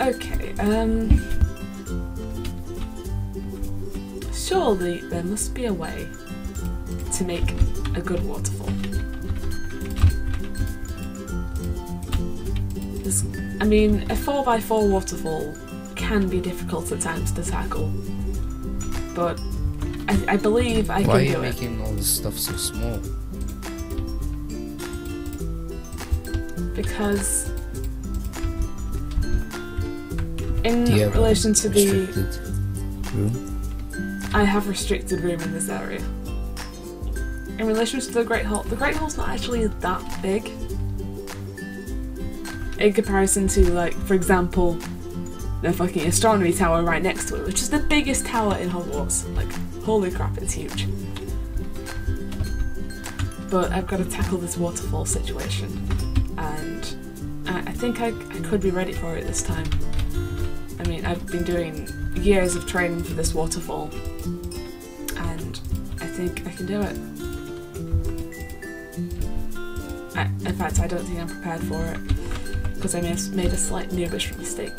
Okay, surely there must be a way to make a good waterfall. There's, I mean, a 4x4 waterfall can be difficult at times to tackle, but I believe I can do it. Why are you making all this stuff so small? Because in relation to the room, I have restricted room in this area. In relation to the Great Hall's not actually that big in comparison to, like, for example, the fucking astronomy tower right next to it, which is the biggest tower in Hogwarts. Like, holy crap, it's huge. But I've got to tackle this waterfall situation, and I think I could be ready for it this time. I mean, I've been doing years of training for this waterfall, and I think I can do it. In fact, I don't think I'm prepared for it, because I made a slight noobish mistake.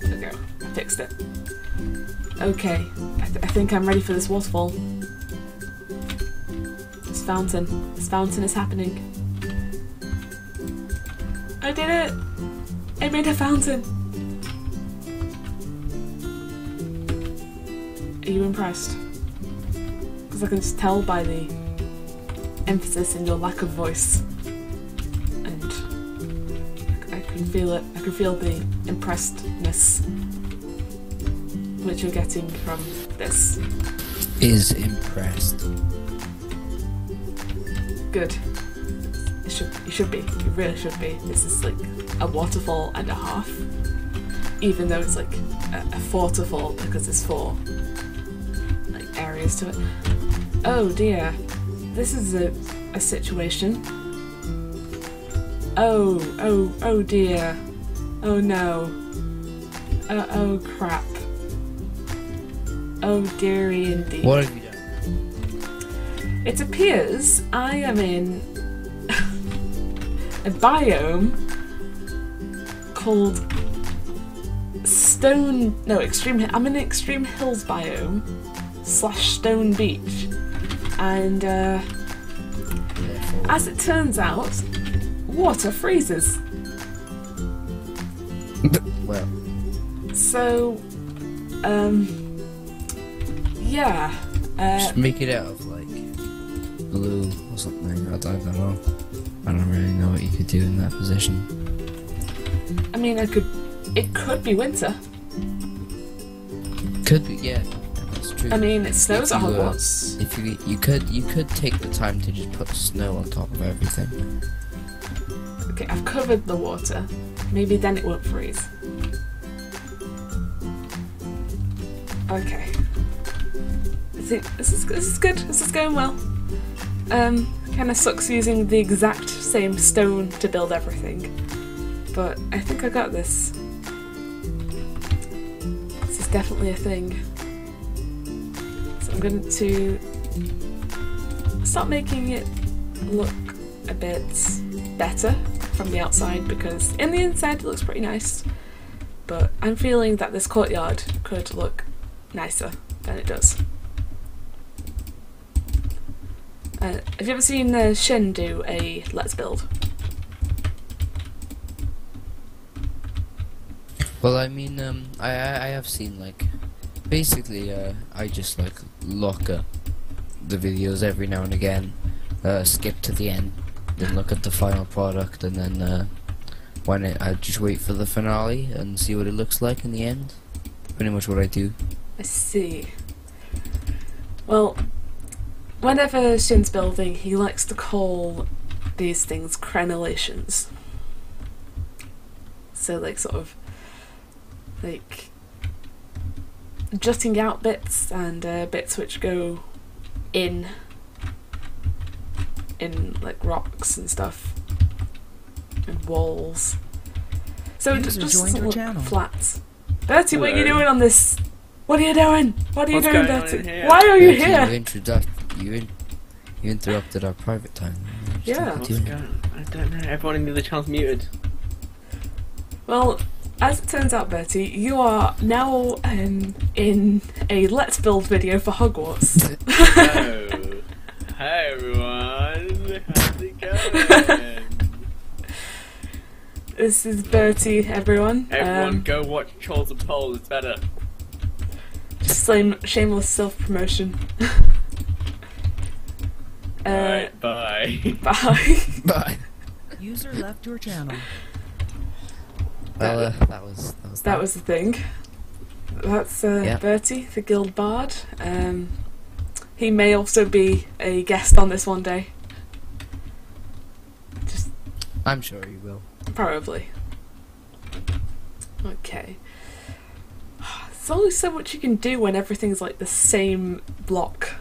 There we go, I fixed it. Okay, I think I'm ready for this waterfall. This fountain is happening. I did it! I made a fountain! Are you impressed? Because I can just tell by the emphasis in your lack of voice. And I can feel it. I can feel the impressedness which you're getting from this. Is impressed. Good. You should be. You really should be. This is like a waterfall and a half, even though it's like a fortifall because there's four like areas to it. Oh dear, this is a situation. Oh dear, oh no, oh crap, oh dearie indeed. What have you done? It appears I am in a biome called I'm in an Extreme Hills biome / Stone Beach, and as it turns out, water freezes. Well, so yeah, just make it out of like glue or something. I don't know. I don't really know what you could do in that position. I mean, it could be winter. Could be, yeah. That's true. I mean, it snows at Hogwarts. If you could take the time to just put snow on top of everything. Okay, I've covered the water. Maybe then it won't freeze. Okay. This is good. This is going well. Kind of sucks using the exact same stone to build everything, but I think I got this. This is definitely a thing. So I'm going to start making it look a bit better from the outside, because in the inside it looks pretty nice, but I'm feeling that this courtyard could look nicer than it does. Have you ever seen Shen do a Let's Build? Well, I mean, I have seen, like, basically, I just, like, lock up the videos every now and again, skip to the end, then look at the final product, and then, I just wait for the finale and see what it looks like in the end. Pretty much what I do. I see. Well, whenever Shin's building, he likes to call these things crenellations. So, like, sort of, like, jutting out bits and bits which go in, like, rocks and stuff, and walls. So it just doesn't look flat. Bertie, hello. What are you doing on this? What are you doing? What are you doing, Bertie? Why are you here? You interrupted our private time. Yeah, what's going on? I don't know. Everyone in the other channel's muted. Well, as it turns out, Bertie, you are now in a Let's Build video for Hogwarts. Hello. Hi everyone, how's it going? This is Bertie, everyone. Everyone go watch Trolls with Poles, it's better. Just shameless self-promotion. Alright, bye. Bye. Bye. User left your channel. Well, that was the thing. That's Bertie, the Guild Bard. He may also be a guest on this one day. I'm sure he will. Probably. Okay. There's only so much you can do when everything's like the same block.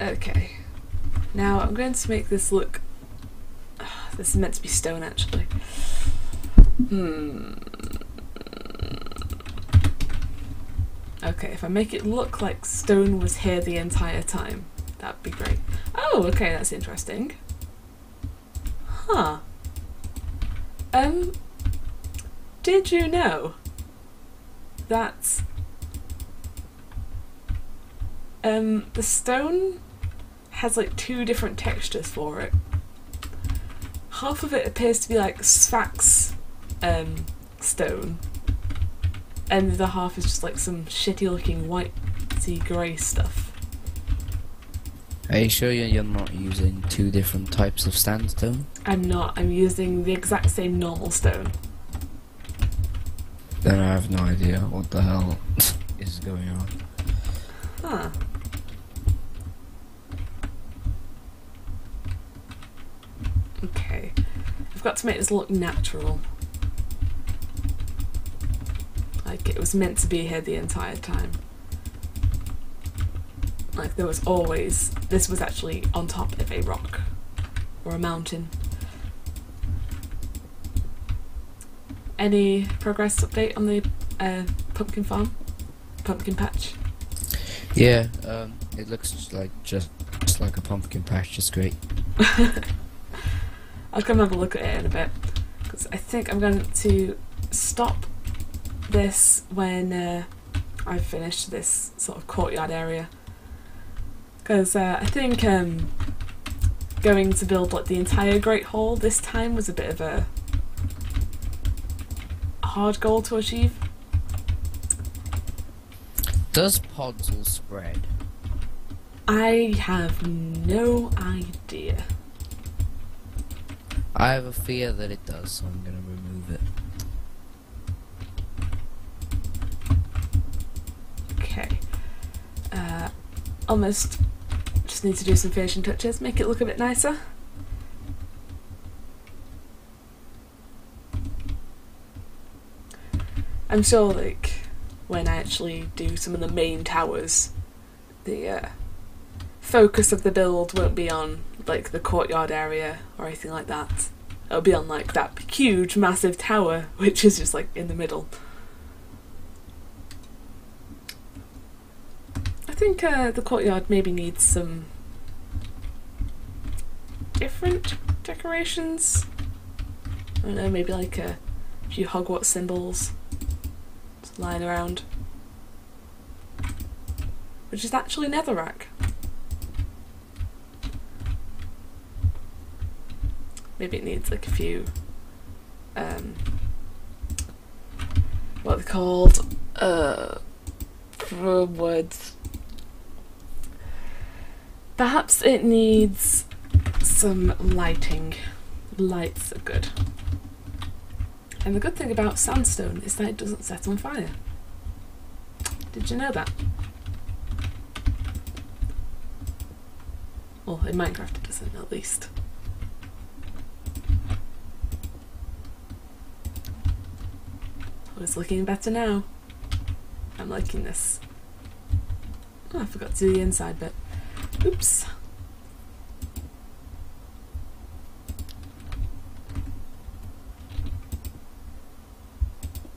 Okay. Now I'm going to make this look... this is meant to be stone, actually. Okay, if I make it look like stone was here the entire time, that'd be great. Oh, okay, that's interesting. Huh. Did you know that the stone has like two different textures for it? Half of it appears to be like Sfax stone, and the other half is just like some shitty looking whitey grey stuff. Are you sure you're not using two different types of sandstone? I'm not, I'm using the exact same normal stone. Then I have no idea what the hell is going on. Huh. Okay, I've got to make this look natural. Like it was meant to be here the entire time. Like there was always, this was actually on top of a rock or a mountain. Any progress update on the pumpkin farm? Pumpkin patch? Yeah, it looks like just like a pumpkin patch, just great. I'll come have a look at it in a bit, because I think I'm going to stop this when I've finished this sort of courtyard area, because I think going to build like the entire Great Hall this time was a bit of a hard goal to achieve. Does Podzol spread? I have no idea. I have a fear that it does, so I'm going to remove it. Okay. Almost just need to do some finishing touches, make it look a bit nicer. I'm sure, like, when I actually do some of the main towers, the focus of the build won't be on like the courtyard area or anything like that. It'll be on like that huge massive tower which is just like in the middle. I think the courtyard maybe needs some different decorations. I don't know, maybe like a few Hogwarts symbols just lying around, which is actually netherrack. Maybe it needs like a few, what are they called? Words. Perhaps it needs some lighting. Lights are good. And the good thing about sandstone is that it doesn't set on fire. Did you know that? Well, in Minecraft it doesn't, at least. It's looking better now. I'm liking this. Oh, I forgot to do the inside bit. Oops.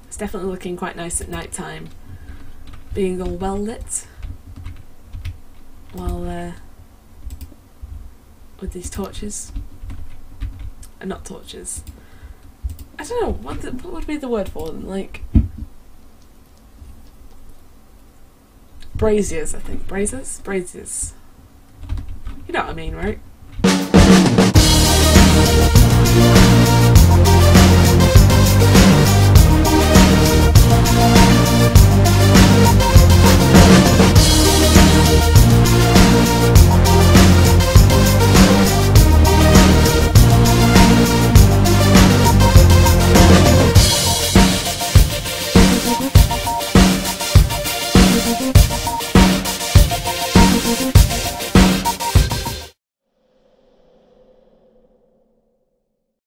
It's definitely looking quite nice at night time. being all well lit while with these torches. Not torches. I don't know, what would be the word for them? Like braziers, I think. Braziers? Braziers. You know what I mean, right?